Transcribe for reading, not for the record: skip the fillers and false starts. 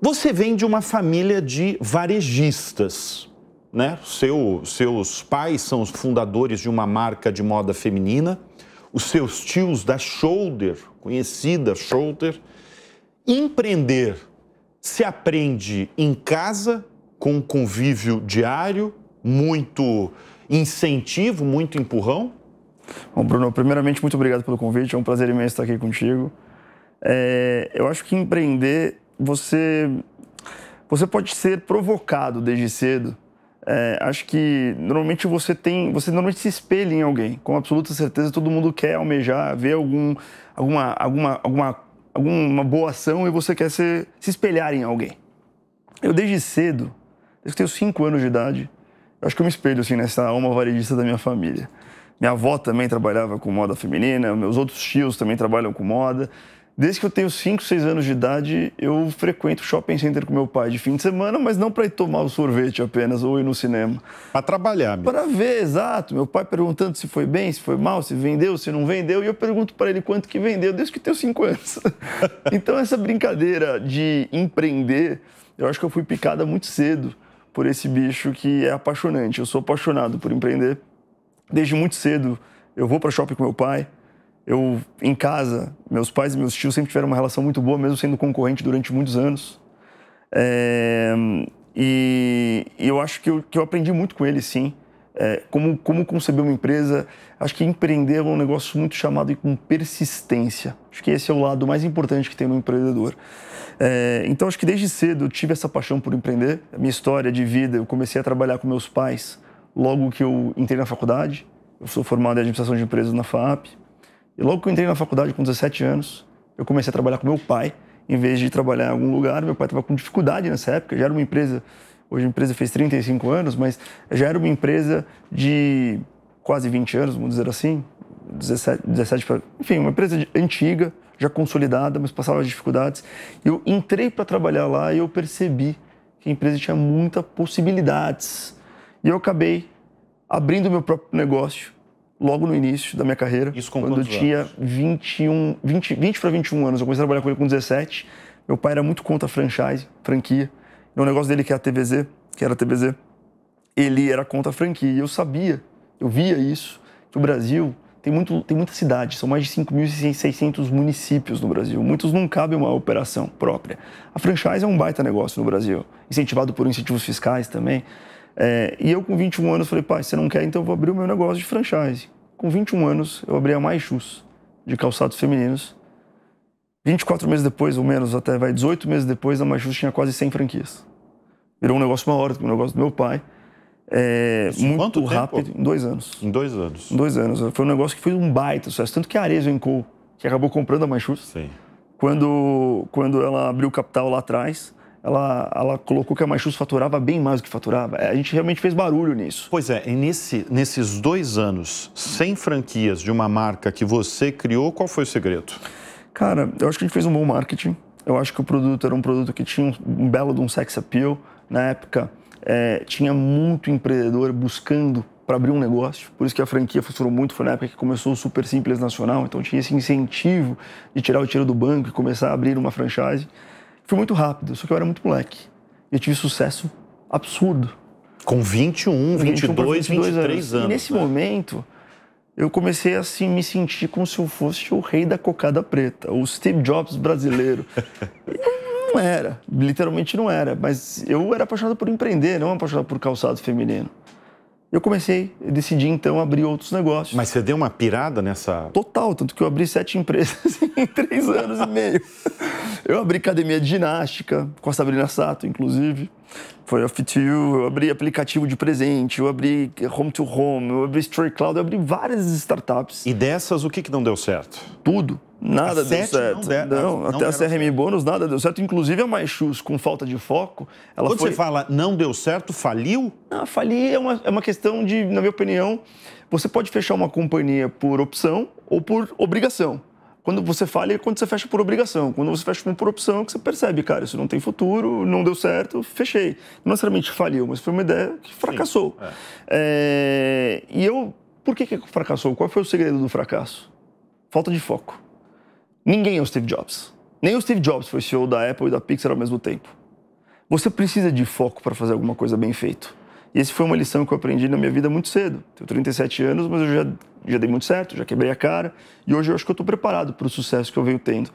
Você vem de uma família de varejistas, né? Seus pais são os fundadores de uma marca de moda feminina, os seus tios da Shoulder, conhecida Shoulder. Empreender se aprende em casa, com um convívio diário, muito incentivo, muito empurrão? Bom, Bruno, primeiramente, muito obrigado pelo convite. É um prazer imenso estar aqui contigo. Eu acho que empreender, você pode ser provocado desde cedo. Acho que normalmente você normalmente se espelha em alguém. Com absoluta certeza, todo mundo quer almejar, ver alguma boa ação, e você quer se espelhar em alguém. Eu desde cedo, desde que tenho 5 anos de idade, eu acho que eu me espelho assim nessa alma varejista da minha família. Minha avó também trabalhava com moda feminina, meus outros tios também trabalham com moda. Desde que eu tenho 5, 6 anos de idade, eu frequento shopping center com meu pai de fim de semana, mas não para ir tomar um sorvete apenas ou ir no cinema. Para trabalhar mesmo. Para ver, exato. Meu pai perguntando se foi bem, se foi mal, se vendeu, se não vendeu. E eu pergunto para ele quanto que vendeu, desde que eu tenho 5 anos. Então, essa brincadeira de empreender, eu acho que eu fui picada muito cedo por esse bicho que é apaixonante. Eu sou apaixonado por empreender. Desde muito cedo, eu vou para shopping com meu pai. Em casa, meus pais e meus tios sempre tiveram uma relação muito boa, mesmo sendo concorrente durante muitos anos. E eu acho que eu aprendi muito com ele, sim. Como conceber uma empresa. Acho que empreender é um negócio muito chamado com persistência. Acho que esse é o lado mais importante que tem no empreendedor. Então, acho que desde cedo eu tive essa paixão por empreender. A minha história de vida, eu comecei a trabalhar com meus pais logo que eu entrei na faculdade. Eu sou formado em administração de empresas na FAAP. E logo que eu entrei na faculdade, com 17 anos, eu comecei a trabalhar com meu pai, em vez de trabalhar em algum lugar. Meu pai estava com dificuldade nessa época, já era uma empresa, hoje a empresa fez 35 anos, mas já era uma empresa de quase 20 anos, vamos dizer assim, 17 para... Enfim, uma empresa antiga, já consolidada, mas passava as dificuldades. Eu entrei para trabalhar lá e eu percebi que a empresa tinha muitas possibilidades. E eu acabei abrindo meu próprio negócio, logo no início da minha carreira. Isso com quando eu tinha 20 para 21 anos. Eu comecei a trabalhar com ele com 17. Meu pai era muito contra franquia. O negócio dele, que era a TVZ, ele era contra a franquia. E eu sabia, eu via isso, que o Brasil tem muita cidade. São mais de 5.600 municípios no Brasil. Muitos não cabem uma operação própria. A franchise é um baita negócio no Brasil, incentivado por incentivos fiscais também. E eu, com 21 anos, falei: pai, você não quer? Então eu vou abrir o meu negócio de franchise. Com 21 anos, eu abri a MyShoes, de calçados femininos. 24 meses depois, ou menos, até 18 meses depois, a MyShoes tinha quase 100 franquias. Virou um negócio maior do que o negócio do meu pai. Muito rápido, em 2 anos. Em 2 anos? Em 2 anos. Foi um negócio que foi um baita sucesso. Tanto que a Arezzo encou, que acabou comprando a MyShoes. Sim. Quando ela abriu o capital lá atrás... Ela colocou que a MyShoes faturava bem mais do que faturava. A gente realmente fez barulho nisso. Pois é, e nesses 2 anos, 100 franquias de uma marca que você criou, qual foi o segredo? Cara, eu acho que a gente fez um bom marketing. Eu acho que o produto era um produto que tinha um belo de um sex appeal. Na época, tinha muito empreendedor buscando para abrir um negócio. Por isso que a franquia faturou muito. Foi na época que começou o Super Simples Nacional. Então tinha esse incentivo de tirar o dinheiro do banco e começar a abrir uma franchise. Foi muito rápido, só que eu era muito moleque. E eu tive sucesso absurdo. Com 21, 22, 23 anos. E nesse momento, eu comecei a assim, me sentir como se eu fosse o rei da cocada preta, o Steve Jobs brasileiro. Não era, literalmente não era. Mas eu era apaixonado por empreender, não apaixonado por calçado feminino. Eu decidi então abrir outros negócios. Mas você deu uma pirada nessa... Total, tanto que eu abri 7 empresas em 3 anos e meio. Eu abri academia de ginástica, com a Sabrina Sato, inclusive. Foi a F2U, eu abri aplicativo de presente, eu abri home to home, eu abri Street Cloud, eu abri várias startups. E dessas, o que não deu certo? Tudo. Nada deu certo. Não, até a CRM&Bonus, nada deu certo. Inclusive a MyShoes, com falta de foco, ela foi... Quando você fala não deu certo, faliu? Ah, falir é uma questão de, na minha opinião, você pode fechar uma companhia por opção ou por obrigação. Quando você falha é quando você fecha por obrigação. Quando você fecha por opção, é que você percebe, cara, isso não tem futuro, não deu certo, fechei. Não necessariamente faliu, mas foi uma ideia que fracassou. Sim, E eu... Por que fracassou? Qual foi o segredo do fracasso? Falta de foco. Ninguém é o Steve Jobs. Nem o Steve Jobs foi CEO da Apple e da Pixar ao mesmo tempo. Você precisa de foco para fazer alguma coisa bem feito. E essa foi uma lição que eu aprendi na minha vida muito cedo. Tenho 37 anos, mas eu já dei muito certo, já quebrei a cara. E hoje eu acho que eu estou preparado para o sucesso que eu venho tendo.